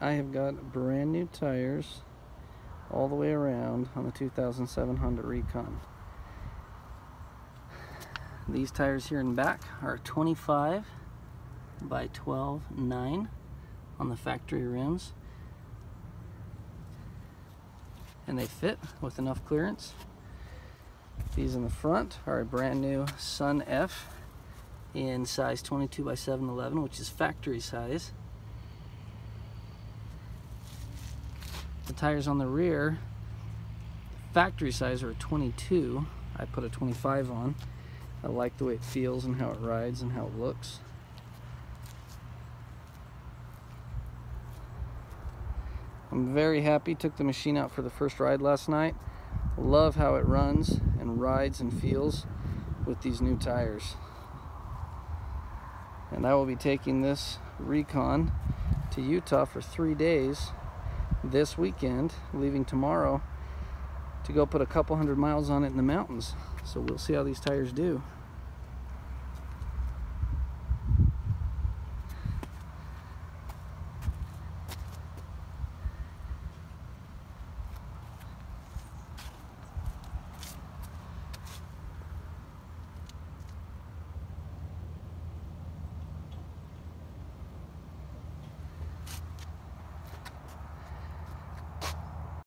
I have got brand new tires all the way around on the 2007 Honda Recon. These tires here in the back are 25 by 12.9 on the factory rims, and they fit with enough clearance. These in the front are a brand new Sun F in size 22 by 711, which is factory size. The tires on the rear, factory size, are 22. I put a 25 on. I like the way it feels and how it rides and how it looks. I'm very happy. Took the machine out for the first ride last night. Love how it runs and rides and feels with these new tires. And I will be taking this Recon to Utah for 3 days this weekend, leaving tomorrow to go put a couple hundred miles on it in the mountains. So we'll see how these tires do.